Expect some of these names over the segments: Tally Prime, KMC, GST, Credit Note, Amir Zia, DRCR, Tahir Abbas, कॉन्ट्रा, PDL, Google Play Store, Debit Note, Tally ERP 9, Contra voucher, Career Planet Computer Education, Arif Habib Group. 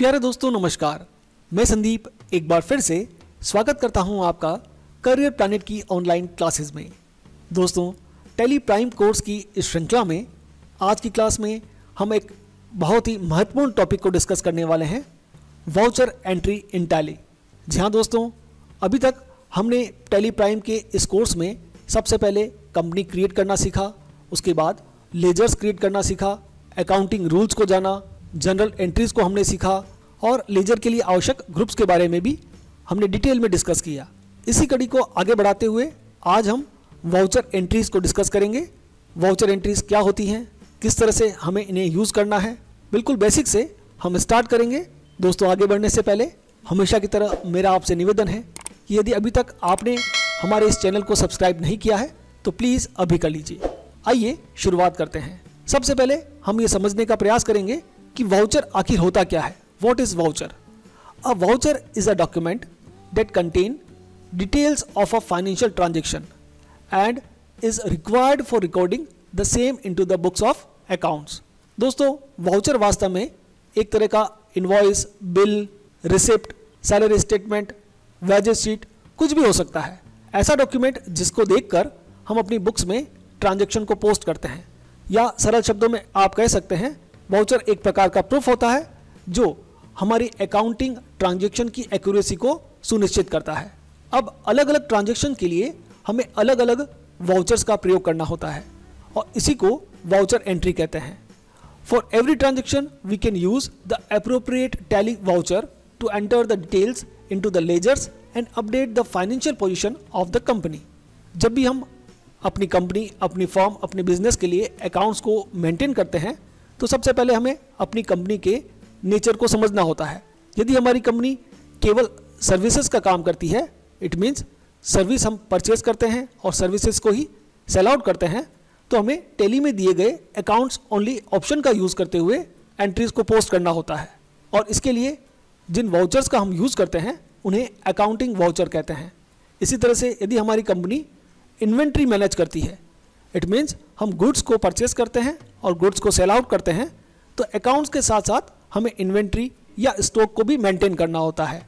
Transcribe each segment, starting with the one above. प्यारे दोस्तों नमस्कार, मैं संदीप एक बार फिर से स्वागत करता हूं आपका करियर प्लानेट की ऑनलाइन क्लासेस में। दोस्तों टैली प्राइम कोर्स की इस श्रृंखला में आज की क्लास में हम एक बहुत ही महत्वपूर्ण टॉपिक को डिस्कस करने वाले हैं, वाउचर एंट्री इन टैली। जी हाँ दोस्तों, अभी तक हमने टैली प्राइम के इस कोर्स में सबसे पहले कंपनी क्रिएट करना सीखा, उसके बाद लेजर्स क्रिएट करना सीखा, अकाउंटिंग रूल्स को जाना, जनरल एंट्रीज़ को हमने सीखा और लेजर के लिए आवश्यक ग्रुप्स के बारे में भी हमने डिटेल में डिस्कस किया। इसी कड़ी को आगे बढ़ाते हुए आज हम वाउचर एंट्रीज़ को डिस्कस करेंगे। वाउचर एंट्रीज़ क्या होती हैं, किस तरह से हमें इन्हें यूज़ करना है, बिल्कुल बेसिक से हम स्टार्ट करेंगे। दोस्तों आगे बढ़ने से पहले हमेशा की तरह मेरा आपसे निवेदन है कि यदि अभी तक आपने हमारे इस चैनल को सब्सक्राइब नहीं किया है तो प्लीज़ अभी कर लीजिए। आइए शुरुआत करते हैं। सबसे पहले हम ये समझने का प्रयास करेंगे कि वाउचर आखिर होता क्या है। What is voucher? A voucher is a document that contain details of a financial transaction and is required for recording the same into the books of accounts. दोस्तों वाउचर वास्तव में एक तरह का invoice, bill, receipt, salary statement, wages sheet, कुछ भी हो सकता है। ऐसा डॉक्यूमेंट जिसको देखकर हम अपनी बुक्स में ट्रांजैक्शन को पोस्ट करते हैं, या सरल शब्दों में आप कह सकते हैं वाउचर एक प्रकार का प्रूफ होता है जो हमारी अकाउंटिंग ट्रांजैक्शन की एक्यूरेसी को सुनिश्चित करता है। अब अलग अलग ट्रांजैक्शन के लिए हमें अलग अलग वाउचर्स का प्रयोग करना होता है और इसी को वाउचर एंट्री कहते हैं। For every transaction we can use the appropriate tally voucher to enter the details into the ledgers and update the financial position of the company. जब भी हम अपनी कंपनी, अपनी फॉर्म, अपने बिजनेस के लिए अकाउंट्स को मेंटेन करते हैं तो सबसे पहले हमें अपनी कंपनी के नेचर को समझना होता है। यदि हमारी कंपनी केवल सर्विसेज का काम करती है, इट मीन्स सर्विस हम परचेज करते हैं और सर्विसेज को ही सेल आउट करते हैं, तो हमें टैली में दिए गए अकाउंट्स ओनली ऑप्शन का यूज़ करते हुए एंट्रीज को पोस्ट करना होता है। और इसके लिए जिन वाउचर्स का हम यूज़ करते हैं उन्हें अकाउंटिंग वाउचर कहते हैं। इसी तरह से यदि हमारी कंपनी इन्वेंट्री मैनेज करती है, इट मीन्स हम गुड्स को परचेस करते हैं और गुड्स को सेल आउट करते हैं, तो अकाउंट्स के साथ साथ हमें इन्वेंट्री या स्टॉक को भी मेंटेन करना होता है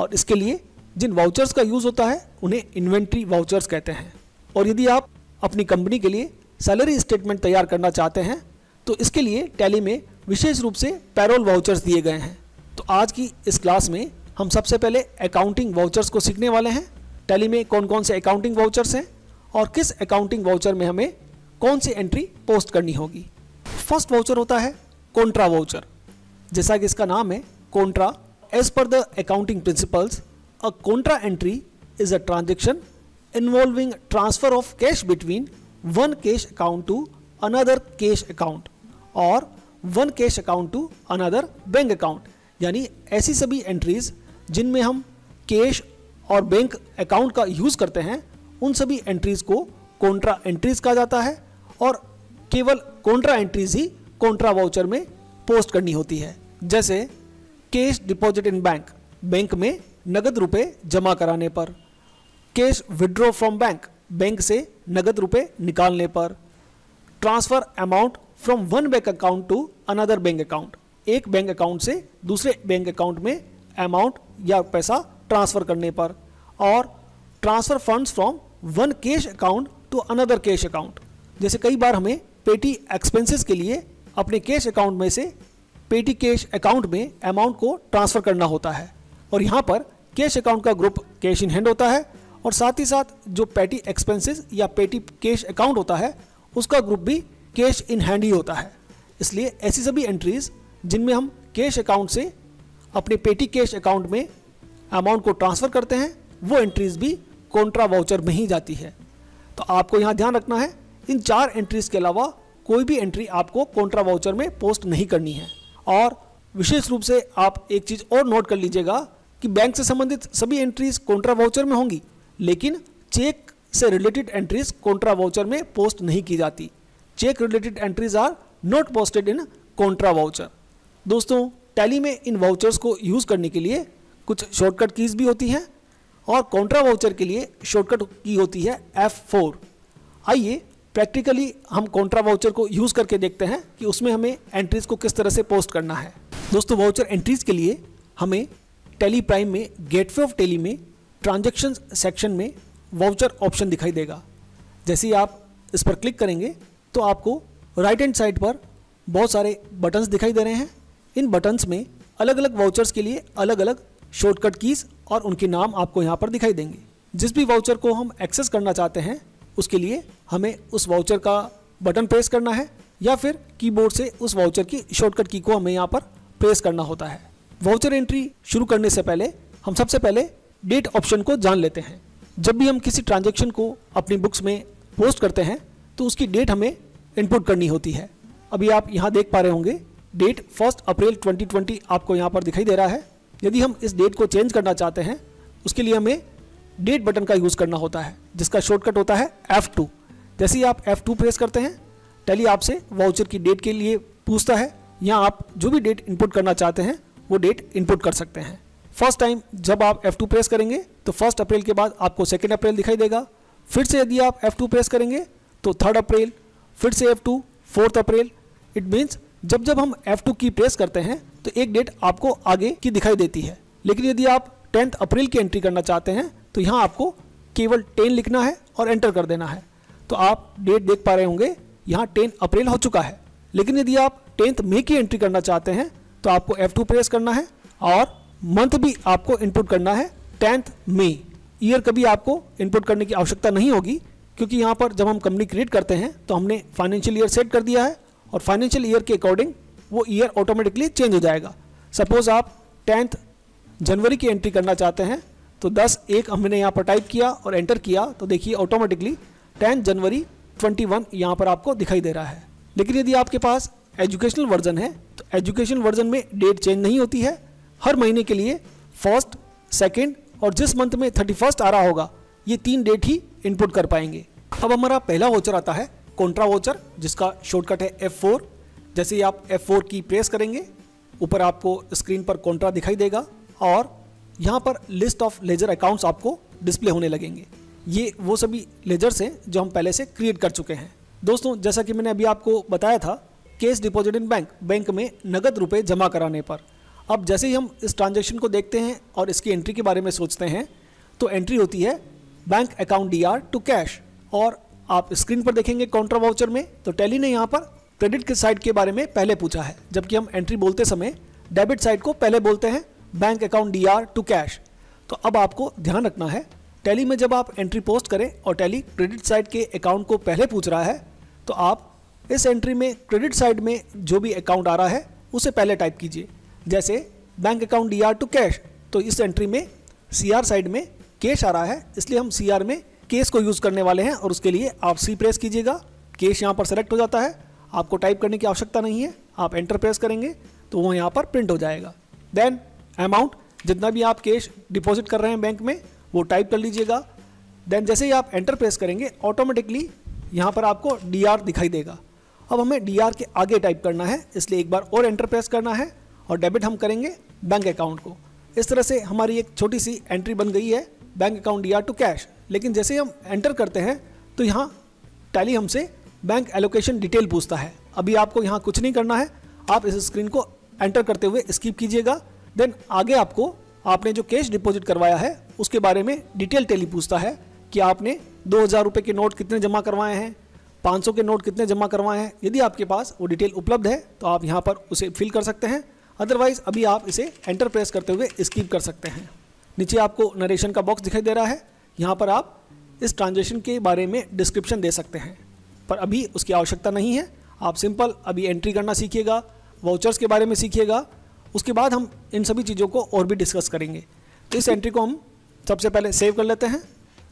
और इसके लिए जिन वाउचर्स का यूज़ होता है उन्हें इन्वेंट्री वाउचर्स कहते हैं। और यदि आप अपनी कंपनी के लिए सैलरी स्टेटमेंट तैयार करना चाहते हैं तो इसके लिए टैली में विशेष रूप से पैरोल वाउचर्स दिए गए हैं। तो आज की इस क्लास में हम सबसे पहले अकाउंटिंग वाउचर्स को सीखने वाले हैं। टैली में कौन कौन से अकाउंटिंग वाउचर्स हैं और किस अकाउंटिंग वाउचर में हमें कौन सी एंट्री पोस्ट करनी होगी। फर्स्ट वाउचर होता है कॉन्ट्रा वाउचर। जैसा कि इसका नाम है कॉन्ट्रा, as per the accounting principles a कॉन्ट्रा entry is a transaction involving transfer of cash between one cash account to another cash account और one cash account to another bank account. यानी ऐसी सभी entries जिनमें हम cash और bank account का use करते हैं उन सभी एंट्रीज को कॉन्ट्रा एंट्रीज कहा जाता है और केवल कॉन्ट्रा एंट्रीज ही कॉन्ट्रा वाउचर में पोस्ट करनी होती है। जैसे cash deposit in bank, bank में नगद रुपए जमा कराने पर, cash withdraw from bank, bank से नगद रुपए निकालने पर, transfer amount from one bank account to another bank account, एक बैंक अकाउंट से दूसरे बैंक अकाउंट में अमाउंट या पैसा ट्रांसफर करने पर, और transfer funds from one cash account to another cash account. जैसे कई बार हमें पेटी एक्सपेंसेस के लिए अपने कैश अकाउंट में से पेटी कैश अकाउंट में अमाउंट को ट्रांसफ़र करना होता है और यहाँ पर कैश अकाउंट का ग्रुप कैश इन हैंड होता है और साथ ही साथ जो पेटी एक्सपेंसेस या पेटी कैश अकाउंट होता है उसका ग्रुप भी कैश इन हैंड ही होता है। इसलिए ऐसी सभी एंट्रीज जिनमें हम कैश अकाउंट से अपने पेटी कैश अकाउंट में अमाउंट को ट्रांसफ़र करते हैं वो एंट्रीज भी कॉन्ट्रा वाउचर में ही जाती है। तो आपको यहाँ ध्यान रखना है, इन चार एंट्रीज के अलावा कोई भी एंट्री आपको कॉन्ट्रा वाउचर में पोस्ट नहीं करनी है। और विशेष रूप से आप एक चीज़ और नोट कर लीजिएगा कि बैंक से संबंधित सभी एंट्रीज कॉन्ट्रा वाउचर में होंगी लेकिन चेक से रिलेटेड एंट्रीज कॉन्ट्रा वाउचर में पोस्ट नहीं की जाती। Cheque related entries are not posted in कॉन्ट्रा voucher. दोस्तों टैली में इन वाउचर्स को यूज़ करने के लिए कुछ शॉर्टकट कीज़ भी होती हैं और कॉन्ट्रा वाउचर के लिए शॉर्टकट की होती है F4। आइए प्रैक्टिकली हम कॉन्ट्रा वाउचर को यूज़ करके देखते हैं कि उसमें हमें एंट्रीज को किस तरह से पोस्ट करना है। दोस्तों वाउचर एंट्रीज के लिए हमें टैली प्राइम में गेटवे ऑफ टैली में ट्रांजैक्शंस सेक्शन में वाउचर ऑप्शन दिखाई देगा। जैसे ही आप इस पर क्लिक करेंगे तो आपको राइट हैंड साइड पर बहुत सारे बटन्स दिखाई दे रहे हैं। इन बटन्स में अलग अलग वाउचर्स के लिए अलग अलग शॉर्टकट कीज़ और उनके नाम आपको यहाँ पर दिखाई देंगे। जिस भी वाउचर को हम एक्सेस करना चाहते हैं उसके लिए हमें उस वाउचर का बटन प्रेस करना है या फिर कीबोर्ड से उस वाउचर की शॉर्टकट की को हमें यहाँ पर प्रेस करना होता है। वाउचर एंट्री शुरू करने से पहले हम सबसे पहले डेट ऑप्शन को जान लेते हैं। जब भी हम किसी ट्रांजैक्शन को अपनी बुक्स में पोस्ट करते हैं तो उसकी डेट हमें इनपुट करनी होती है। अभी आप यहाँ देख पा रहे होंगे डेट 1 अप्रैल 2020 आपको यहाँ पर दिखाई दे रहा है। यदि हम इस डेट को चेंज करना चाहते हैं उसके लिए हमें डेट बटन का यूज़ करना होता है जिसका शॉर्टकट होता है F2। जैसे ही आप F2 प्रेस करते हैं टैली आपसे वाउचर की डेट के लिए पूछता है। यहाँ आप जो भी डेट इनपुट करना चाहते हैं वो डेट इनपुट कर सकते हैं। फर्स्ट टाइम जब आप F2 प्रेस करेंगे तो 1 अप्रैल के बाद आपको 2 अप्रैल दिखाई देगा। फिर से यदि आप F2 प्रेस करेंगे तो 3 अप्रैल, फिर से F2, 4 अप्रैल। इट मीन्स जब हम F2 की प्रेस करते हैं तो एक डेट आपको आगे की दिखाई देती है। लेकिन यदि आप 10 अप्रैल की एंट्री करना चाहते हैं तो यहाँ आपको केवल 10 लिखना है और एंटर कर देना है। तो आप डेट देख पा रहे होंगे यहाँ 10 अप्रैल हो चुका है। लेकिन यदि आप 10 मई की एंट्री करना चाहते हैं तो आपको F2 प्रेस करना है और मंथ भी आपको इनपुट करना है 10 मई। ईयर कभी आपको इनपुट करने की आवश्यकता नहीं होगी क्योंकि यहाँ पर जब हम कंपनी क्रिएट करते हैं तो हमने फाइनेंशियल ईयर सेट कर दिया है और फाइनेंशियल ईयर के अकॉर्डिंग वो ईयर ऑटोमेटिकली चेंज हो जाएगा। सपोज आप 10 जनवरी की एंट्री करना चाहते हैं तो 10/1 हमने यहाँ पर टाइप किया और एंटर किया तो देखिए ऑटोमेटिकली 10 जनवरी 2021 यहाँ पर आपको दिखाई दे रहा है। लेकिन यदि आपके पास एजुकेशनल वर्जन है तो एजुकेशन वर्जन में डेट चेंज नहीं होती है। हर महीने के लिए 1st, 2nd और जिस मंथ में 31st आ रहा होगा ये 3 डेट ही इनपुट कर पाएंगे। अब हमारा पहला वाउचर आता है कॉन्ट्रा वाउचर जिसका शॉर्टकट है F4। जैसे ही आप F4 की प्रेस करेंगे ऊपर आपको स्क्रीन पर कॉन्ट्रा दिखाई देगा और यहाँ पर लिस्ट ऑफ लेजर अकाउंट्स आपको डिस्प्ले होने लगेंगे। ये वो सभी लेजर्स हैं जो हम पहले से क्रिएट कर चुके हैं। दोस्तों जैसा कि मैंने अभी आपको बताया था कैश डिपॉजिट इन बैंक में नगद रुपए जमा कराने पर। अब जैसे ही हम इस ट्रांजैक्शन को देखते हैं और इसकी एंट्री के बारे में सोचते हैं तो एंट्री होती है bank account DR to cash और आप स्क्रीन पर देखेंगे कॉन्ट्रा वाउचर में तो टैली ने यहाँ पर क्रेडिट के साइड के बारे में पहले पूछा है जबकि हम एंट्री बोलते समय डेबिट साइड को पहले बोलते हैं bank account DR to cash. तो अब आपको ध्यान रखना है टैली में जब आप एंट्री पोस्ट करें और टैली क्रेडिट साइड के अकाउंट को पहले पूछ रहा है तो आप इस एंट्री में क्रेडिट साइड में जो भी अकाउंट आ रहा है उसे पहले टाइप कीजिए। जैसे bank account DR to cash तो इस एंट्री में CR साइड में कैश आ रहा है इसलिए हम CR में कैश को यूज़ करने वाले हैं और उसके लिए आप C प्रेस कीजिएगा। कैश यहाँ पर सेलेक्ट हो जाता है, आपको टाइप करने की आवश्यकता नहीं है। आप एंटर प्रेस करेंगे तो वो यहाँ पर प्रिंट हो जाएगा। देन अमाउंट जितना भी आप कैश डिपॉजिट कर रहे हैं बैंक में वो टाइप कर लीजिएगा। देन जैसे ही आप एंटर प्रेस करेंगे ऑटोमेटिकली यहाँ पर आपको DR दिखाई देगा। अब हमें DR के आगे टाइप करना है इसलिए एक बार और एंटर प्रेस करना है और डेबिट हम करेंगे बैंक अकाउंट को। इस तरह से हमारी एक छोटी सी एंट्री बन गई है bank account DR to cash. लेकिन जैसे हम एंटर करते हैं तो यहाँ टैली हमसे बैंक एलोकेशन डिटेल पूछता है। अभी आपको यहाँ कुछ नहीं करना है, आप इस स्क्रीन को एंटर करते हुए स्किप कीजिएगा। देन आगे आपको आपने जो कैश डिपॉजिट करवाया है उसके बारे में डिटेल टैली पूछता है कि आपने 2000 रुपये के नोट कितने जमा करवाए हैं, 500 के नोट कितने जमा करवाए हैं। यदि आपके पास वो डिटेल उपलब्ध है तो आप यहाँ पर उसे फिल कर सकते हैं, अदरवाइज अभी आप इसे एंटर प्रेस करते हुए स्किप कर सकते हैं। नीचे आपको नरेशन का बॉक्स दिखाई दे रहा है, यहाँ पर आप इस ट्रांजैक्शन के बारे में डिस्क्रिप्शन दे सकते हैं पर अभी उसकी आवश्यकता नहीं है। आप सिंपल अभी एंट्री करना सीखिएगा, वाउचर्स के बारे में सीखिएगा, उसके बाद हम इन सभी चीज़ों को और भी डिस्कस करेंगे। तो इस एंट्री को हम सबसे पहले सेव कर लेते हैं।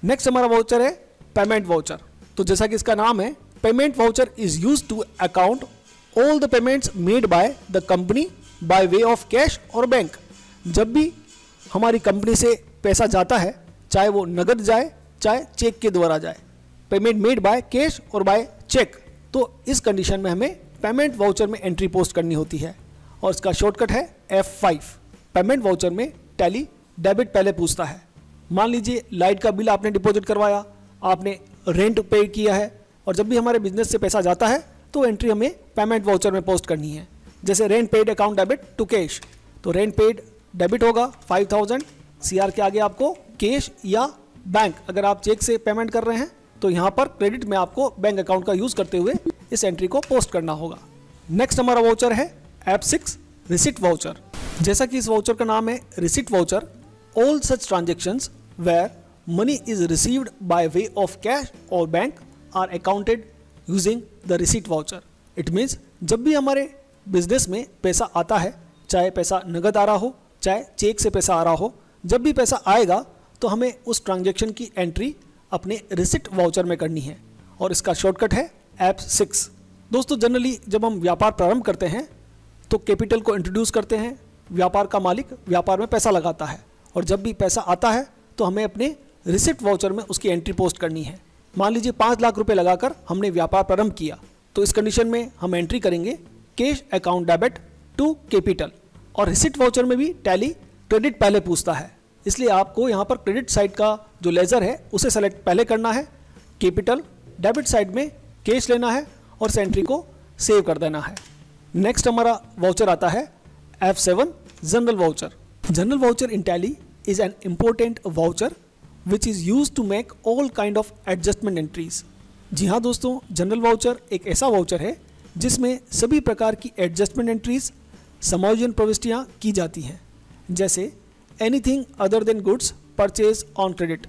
नेक्स्ट हमारा वाउचर है पेमेंट वाउचर। तो जैसा कि इसका नाम है payment voucher is use to account all the payments made by the company by way of cash और बैंक। जब भी हमारी कंपनी से पैसा जाता है चाहे वो नगद जाए चाहे चेक के द्वारा जाए, पेमेंट मेड बाय कैश और बाय चेक, तो इस कंडीशन में हमें पेमेंट वाउचर में एंट्री पोस्ट करनी होती है और इसका शॉर्टकट है F5। पेमेंट वाउचर में टैली डेबिट पहले पूछता है। मान लीजिए लाइट का बिल आपने डिपॉजिट करवाया, आपने रेंट पे किया है और जब भी हमारे बिजनेस से पैसा जाता है तो एंट्री हमें पेमेंट वाउचर में पोस्ट करनी है। जैसे rent paid account debit to cash, तो रेंट पेड डेबिट होगा 5000, सीआर के आगे आपको कैश या बैंक, अगर आप चेक से पेमेंट कर रहे हैं तो यहाँ पर क्रेडिट में आपको बैंक अकाउंट का यूज करते हुए इस एंट्री को पोस्ट करना होगा। नेक्स्ट हमारा वाउचर है F6 रिसिट वाउचर। जैसा कि इस वाउचर का नाम है receipt voucher, all such transactions where money is received by way of cash और bank are accounted using the receipt voucher. It means जब भी हमारे बिजनेस में पैसा आता है, चाहे पैसा नगद आ रहा हो चाहे चेक से पैसा आ रहा हो, जब भी पैसा आएगा तो हमें उस ट्रांजेक्शन की एंट्री अपने रिसिट वाउचर में करनी है और इसका शॉर्टकट है F6। दोस्तों जनरली जब हम व्यापार प्रारंभ करते हैं तो कैपिटल को इंट्रोड्यूस करते हैं, व्यापार का मालिक व्यापार में पैसा लगाता है और जब भी पैसा आता है तो हमें अपने रिसिट वाउचर में उसकी एंट्री पोस्ट करनी है। मान लीजिए 5 लाख रुपये लगाकर हमने व्यापार प्रारंभ किया तो इस कंडीशन में हम एंट्री करेंगे cash account debit to capital. और रिसिट वाउचर में भी टैली क्रेडिट पहले पूछता है, इसलिए आपको यहाँ पर क्रेडिट साइड का जो लेजर है उसे सेलेक्ट पहले करना है, कैपिटल डेबिट साइड में कैश लेना है और इस एंट्री को सेव कर देना है। नेक्स्ट हमारा वाउचर आता है F7 journal voucher. Journal voucher in tally is an important voucher which is use to make all kind of adjustment entries. जी हाँ दोस्तों, जनरल वाउचर एक ऐसा वाउचर है जिसमें सभी प्रकार की एडजस्टमेंट एंट्रीज समायोजन प्रविष्टियाँ की जाती हैं, जैसे anything other than goods purchase on credit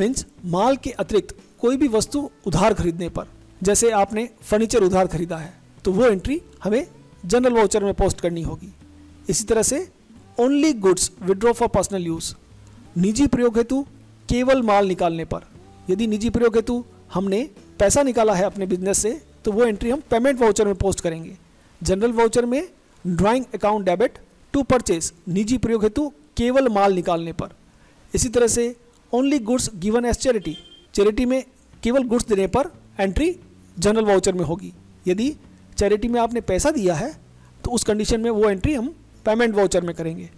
means माल के अतिरिक्त कोई भी वस्तु उधार खरीदने पर, जैसे आपने फर्नीचर उधार खरीदा है तो वो एंट्री हमें जनरल वाउचर में पोस्ट करनी होगी। इसी तरह से only goods withdraw for personal use, निजी प्रयोग हेतु केवल माल निकालने पर, यदि निजी प्रयोग हेतु हमने पैसा निकाला है अपने बिजनेस से तो वो एंट्री हम पेमेंट वाउचर में पोस्ट करेंगे। जनरल वाउचर में drawing account debit to purchase, निजी प्रयोग हेतु केवल माल निकालने पर। इसी तरह से only goods given as charity, charity में केवल गुड्स देने पर एंट्री जनरल वाउचर में होगी। यदि चैरिटी में आपने पैसा दिया है तो उस कंडीशन में वो एंट्री हम पेमेंट वाउचर में करेंगे,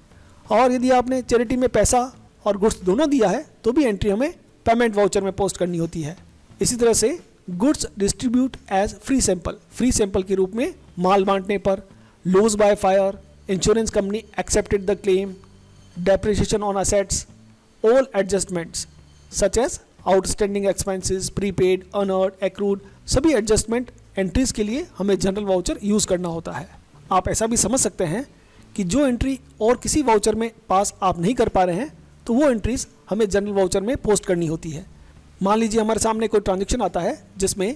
और यदि आपने चैरिटी में पैसा और गुड्स दोनों दिया है तो भी एंट्री हमें पेमेंट वाउचर में पोस्ट करनी होती है। इसी तरह से goods distribute as free sample, free sample के रूप में माल बांटने पर, loss by fire, insurance company accepted the claim, depreciation on assets, all adjustments such as outstanding expenses, prepaid, unearned, accrued, सभी एडजस्टमेंट एंट्रीज के लिए हमें जनरल वाउचर यूज़ करना होता है। आप ऐसा भी समझ सकते हैं कि जो एंट्री और किसी वाउचर में पास आप नहीं कर पा रहे हैं तो वो एंट्रीज हमें जनरल वाउचर में पोस्ट करनी होती है। मान लीजिए हमारे सामने कोई ट्रांजेक्शन आता है जिसमें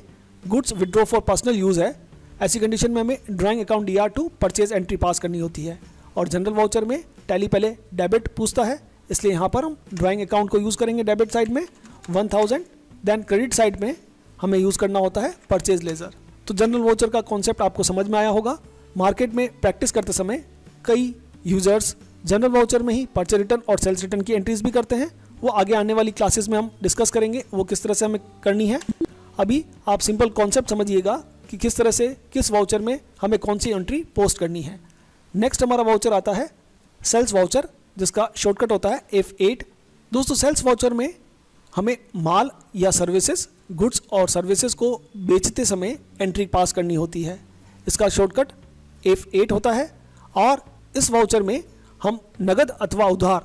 goods withdraw for personal use है, ऐसी कंडीशन में हमें drawing account D R to purchase entry pass करनी होती है और जनरल वाउचर में टैली पहले डेबिट पूछता है, इसलिए यहाँ पर हम ड्राइंग अकाउंट को यूज़ करेंगे डेबिट साइड में 1000, दैन क्रेडिट साइड में हमें यूज़ करना होता है परचेज लेजर। तो जनरल वाउचर का कॉन्सेप्ट आपको समझ में आया होगा। मार्केट में प्रैक्टिस करते समय कई यूजर्स जनरल वाउचर में ही परचेज रिटर्न और सेल्स रिटर्न की एंट्रीज भी करते हैं, वो आगे आने वाली क्लासेस में हम डिस्कस करेंगे वो किस तरह से हमें करनी है। अभी आप सिंपल कॉन्सेप्ट समझिएगा कि किस तरह से किस वाउचर में हमें कौन सी एंट्री पोस्ट करनी है। नेक्स्ट हमारा वाउचर आता है सेल्स वाउचर, जिसका शॉर्टकट होता है F8। दोस्तों सेल्स वाउचर में हमें माल या सर्विसेज, गुड्स और सर्विसेज को बेचते समय एंट्री पास करनी होती है, इसका शॉर्टकट F8 होता है। और इस वाउचर में हम नगद अथवा उधार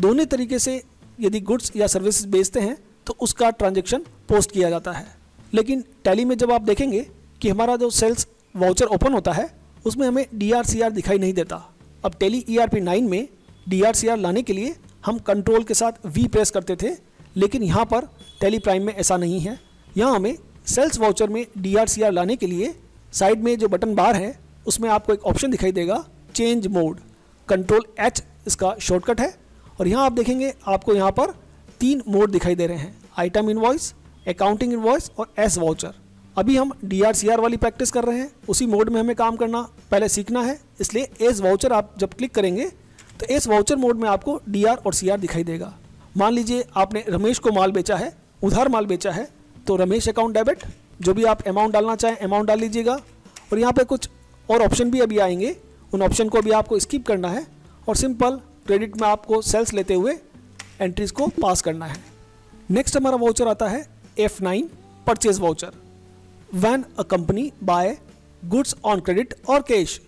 दोनों तरीके से यदि गुड्स या सर्विसेज बेचते हैं तो उसका ट्रांजेक्शन पोस्ट किया जाता है। लेकिन टैली में जब आप देखेंगे कि हमारा जो सेल्स वाउचर ओपन होता है उसमें हमें DRCR दिखाई नहीं देता। अब टैली ERP 9 में DRCR लाने के लिए हम कंट्रोल के साथ V प्रेस करते थे, लेकिन यहाँ पर टैली प्राइम में ऐसा नहीं है। यहाँ हमें सेल्स वाउचर में DRCR लाने के लिए साइड में जो बटन बार है उसमें आपको एक ऑप्शन दिखाई देगा चेंज मोड, Ctrl H इसका शॉर्टकट है। और यहाँ आप देखेंगे आपको यहाँ पर 3 मोड दिखाई दे रहे हैं, आइटम इनवॉइस, अकाउंटिंग इनवॉइस और एस वाउचर। अभी हम DRCR वाली प्रैक्टिस कर रहे हैं, उसी मोड में हमें काम करना पहले सीखना है, इसलिए एस वाउचर आप जब क्लिक करेंगे तो एस वाउचर मोड में आपको DR और CR दिखाई देगा। मान लीजिए आपने रमेश को माल बेचा है, उधार माल बेचा है, तो रमेश अकाउंट डेबिट, जो भी आप अमाउंट डालना चाहें अमाउंट डाल लीजिएगा। और यहाँ पर कुछ और ऑप्शन भी अभी आएंगे, उन ऑप्शन को भी आपको स्किप करना है और सिंपल क्रेडिट में आपको सेल्स लेते हुए एंट्रीज को पास करना है। नेक्स्ट हमारा वाउचर आता है F9 purchase voucher. When a company buy goods on credit और cash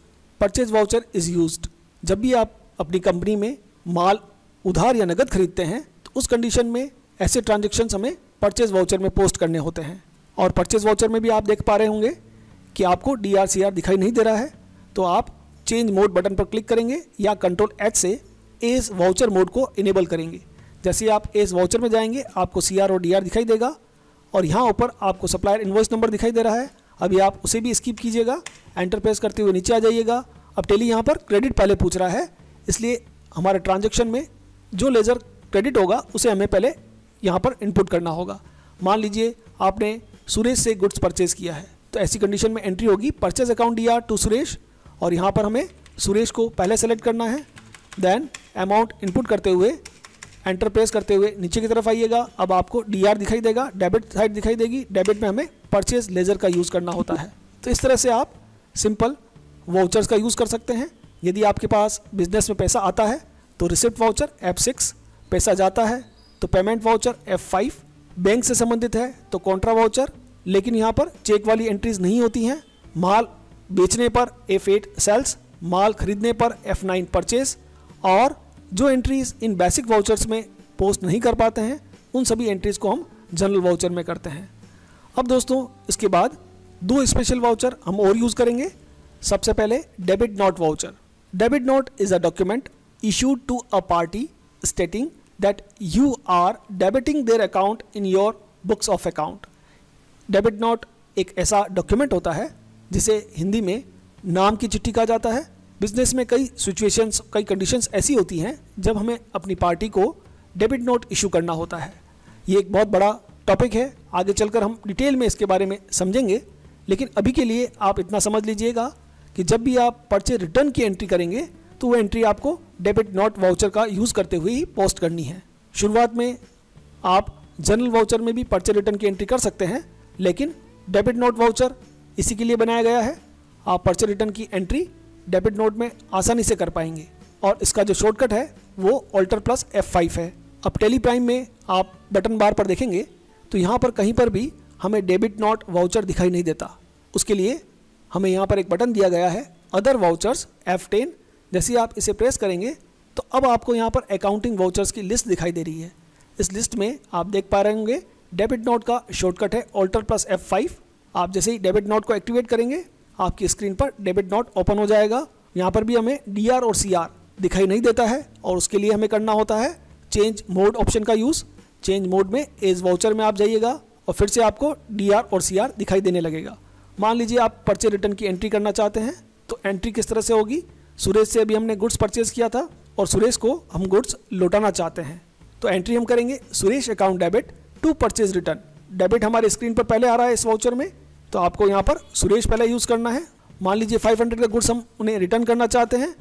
purchase voucher is used. जब भी आप अपनी कंपनी में माल उधार या नकद खरीदते हैं तो उस कंडीशन में ऐसे ट्रांजेक्शन्स हमें परचेज वाउचर में पोस्ट करने होते हैं। और परचेज वाउचर में भी आप देख पा रहे होंगे कि आपको DRCR दिखाई नहीं दे रहा है, तो आप चेंज मोड बटन पर क्लिक करेंगे या Ctrl+H से एस वाउचर मोड को इनेबल करेंगे। जैसे आप एस वाउचर में जाएंगे आपको CR और DR दिखाई देगा और यहाँ ऊपर आपको सप्लायर इन्वॉइस नंबर दिखाई दे रहा है। अभी आप उसे भी स्किप कीजिएगा, एंटर प्रेस करते हुए नीचे आ जाइएगा। अब टेली यहाँ पर क्रेडिट पहले पूछ रहा है, इसलिए हमारे ट्रांजैक्शन में जो लेजर क्रेडिट होगा उसे हमें पहले यहाँ पर इनपुट करना होगा। मान लीजिए आपने सुरेश से गुड्स परचेज़ किया है, तो ऐसी कंडीशन में एंट्री होगी purchase account DR to Suresh, और यहाँ पर हमें सुरेश को पहले सेलेक्ट करना है। देन अमाउंट इनपुट करते हुए एंटर प्रेस करते हुए नीचे की तरफ आइएगा। अब आपको DR दिखाई देगा, डेबिट साइड दिखाई देगी। डेबिट में हमें परचेज लेजर का यूज़ करना होता है। तो इस तरह से आप सिंपल वाउचर्स का यूज़ कर सकते हैं। यदि आपके पास बिजनेस में पैसा आता है तो रिसिप्ट वाउचर F6, पैसा जाता है तो पेमेंट वाउचर F5, बैंक से संबंधित है तो कॉन्ट्रा वाउचर, लेकिन यहाँ पर चेक वाली एंट्रीज नहीं होती हैं। माल बेचने पर F8 सेल्स, माल खरीदने पर F9 परचेज, और जो एंट्रीज इन बेसिक वाउचर्स में पोस्ट नहीं कर पाते हैं उन सभी एंट्रीज़ को हम जनरल वाउचर में करते हैं। अब दोस्तों इसके बाद दो स्पेशल वाउचर हम और यूज़ करेंगे। सबसे पहले debit note voucher. Debit note is a document issued to a party stating that you are debiting their account in your books of account। Debit note एक ऐसा डॉक्यूमेंट होता है जिसे हिंदी में नाम की चिट्ठी कहा जाता है। बिजनेस में कई सिचुएशंस, कई कंडीशंस ऐसी होती हैं जब हमें अपनी पार्टी को डेबिट नोट इशू करना होता है। ये एक बहुत बड़ा टॉपिक है, आगे चलकर हम डिटेल में इसके बारे में समझेंगे, लेकिन अभी के लिए आप इतना समझ लीजिएगा कि जब भी आप परचेज रिटर्न की एंट्री करेंगे तो वो एंट्री आपको डेबिट नोट वाउचर का यूज़ करते हुए ही पोस्ट करनी है। शुरुआत में आप जनरल वाउचर में भी परचेज रिटर्न की एंट्री कर सकते हैं, लेकिन डेबिट नोट वाउचर इसी के लिए बनाया गया है। आप परचेज रिटर्न की एंट्री डेबिट नोट में आसानी से कर पाएंगे, और इसका जो शॉर्टकट है वो Alt+F5 है। अब टेली प्राइम में आप बटन बार पर देखेंगे तो यहाँ पर कहीं पर भी हमें डेबिट नोट वाउचर दिखाई नहीं देता। उसके लिए हमें यहाँ पर एक बटन दिया गया है अदर वाउचर्स F10। जैसे आप इसे प्रेस करेंगे तो अब आपको यहाँ पर अकाउंटिंग वाउचर्स की लिस्ट दिखाई दे रही है। इस लिस्ट में आप देख पा रहे होंगे डेबिट नोट का शॉर्टकट है Alt+F5। आप जैसे ही डेबिट नोट को एक्टिवेट करेंगे आपकी स्क्रीन पर डेबिट नोट ओपन हो जाएगा। यहाँ पर भी हमें DR और CR दिखाई नहीं देता है, और उसके लिए हमें करना होता है चेंज मोड ऑप्शन का यूज़। चेंज मोड में एज वाउचर में आप जाइएगा और फिर से आपको DR और CR दिखाई देने लगेगा। मान लीजिए आप परचेज रिटर्न की एंट्री करना चाहते हैं, तो एंट्री किस तरह से होगी। सुरेश से अभी हमने गुड्स परचेज किया था और सुरेश को हम गुड्स लौटाना चाहते हैं, तो एंट्री हम करेंगे Suresh account debit to purchase return. Debit हमारे स्क्रीन पर पहले आ रहा है इस वाउचर में, तो आपको यहाँ पर सुरेश पहले यूज़ करना है। मान लीजिए 500 का गुड्स हम उन्हें रिटर्न करना चाहते हैं,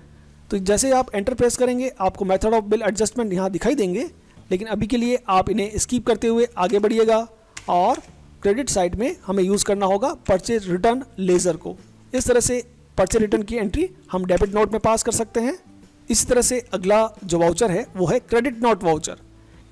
तो जैसे आप एंटर प्रेस करेंगे आपको मेथड ऑफ बिल एडजस्टमेंट यहाँ दिखाई देंगे, लेकिन अभी के लिए आप इन्हें स्किप करते हुए आगे बढ़िएगा। और क्रेडिट साइड में हमें यूज़ करना होगा परचेज रिटर्न लेजर को। इस तरह से परचेज रिटर्न की एंट्री हम डेबिट नोट में पास कर सकते हैं। इसी तरह से अगला जो वाउचर है वो है credit note voucher.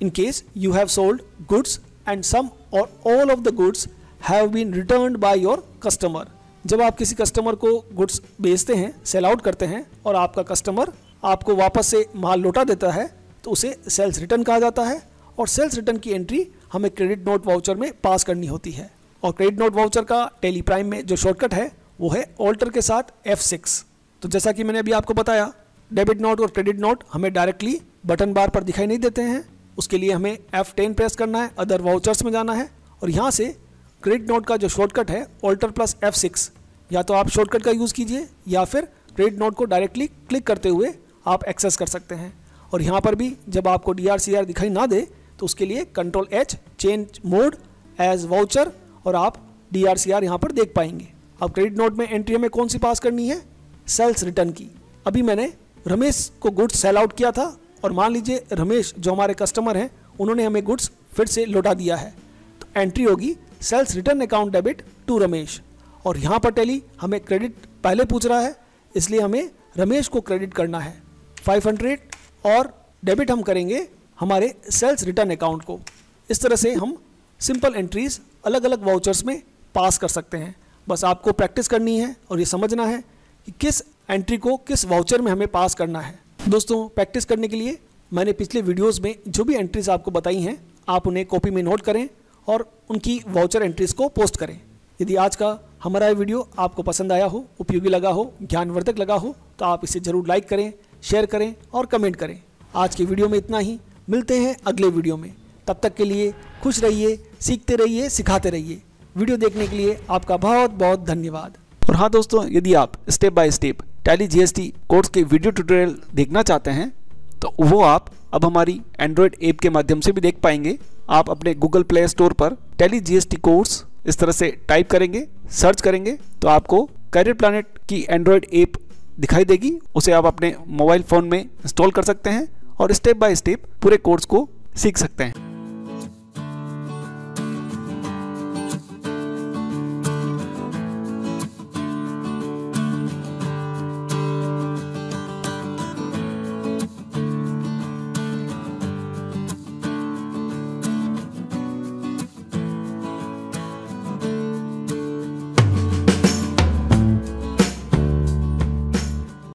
In case you have sold goods and some or all of the goods have been returned by your customer. जब आप किसी कस्टमर को गुड्स बेचते हैं, सेल आउट करते हैं, और आपका कस्टमर आपको वापस से माल लौटा देता है तो उसे सेल्स रिटर्न कहा जाता है, और सेल्स रिटर्न की एंट्री हमें क्रेडिट नोट वाउचर में पास करनी होती है। और क्रेडिट नोट वाउचर का टेली प्राइम में जो शॉर्टकट है वो है ऑल्टर के साथ F6। तो जैसा कि मैंने अभी आपको बताया, डेबिट नोट और क्रेडिट नोट हमें डायरेक्टली बटन बार पर दिखाई नहीं देते हैं। उसके लिए हमें F10 प्रेस करना है, अदर वाउचर्स में जाना है, और यहाँ से क्रेडिट नोट का जो शॉर्टकट है Alt+F6, या तो आप शॉर्टकट का यूज़ कीजिए या फिर क्रेडिट नोट को डायरेक्टली क्लिक करते हुए आप एक्सेस कर सकते हैं। और यहाँ पर भी जब आपको DRCR दिखाई ना दे तो उसके लिए Ctrl+H, change mode as voucher, और आप DRCR यहाँ पर देख पाएंगे। अब क्रेडिट नोट में एंट्री हमें कौन सी पास करनी है, सेल्स रिटर्न की। अभी मैंने रमेश को गुड्स सेल आउट किया था, और मान लीजिए रमेश जो हमारे कस्टमर हैं उन्होंने हमें गुड्स फिर से लौटा दिया है, तो एंट्री होगी sales return account debit to Ramesh. और यहाँ पर टेली हमें क्रेडिट पहले पूछ रहा है, इसलिए हमें रमेश को क्रेडिट करना है 500, और डेबिट हम करेंगे हमारे सेल्स रिटर्न अकाउंट को। इस तरह से हम सिंपल एंट्रीज अलग अलग वाउचर्स में पास कर सकते हैं। बस आपको प्रैक्टिस करनी है और ये समझना है कि किस एंट्री को किस वाउचर में हमें पास करना है। दोस्तों प्रैक्टिस करने के लिए मैंने पिछले वीडियोस में जो भी एंट्रीज आपको बताई हैं आप उन्हें कॉपी में नोट करें और उनकी वाउचर एंट्रीज को पोस्ट करें। यदि आज का हमारा ये वीडियो आपको पसंद आया हो, उपयोगी लगा हो, ज्ञानवर्धक लगा हो तो आप इसे ज़रूर लाइक करें, शेयर करें और कमेंट करें। आज की वीडियो में इतना ही, मिलते हैं अगले वीडियो में। तब तक के लिए खुश रहिए, सीखते रहिए, सिखाते रहिए। वीडियो देखने के लिए आपका बहुत बहुत धन्यवाद। और हाँ दोस्तों, यदि आप step by step tally GST course के वीडियो ट्यूटोरियल देखना चाहते हैं तो वो आप अब हमारी एंड्रॉयड ऐप के माध्यम से भी देख पाएंगे। आप अपने गूगल प्ले स्टोर पर टैली जीएसटी कोर्स इस तरह से टाइप करेंगे, सर्च करेंगे तो आपको करियर प्लानेट की एंड्रॉयड ऐप दिखाई देगी। उसे आप अपने मोबाइल फ़ोन में इंस्टॉल कर सकते हैं और स्टेप बाय स्टेप पूरे कोर्स को सीख सकते हैं।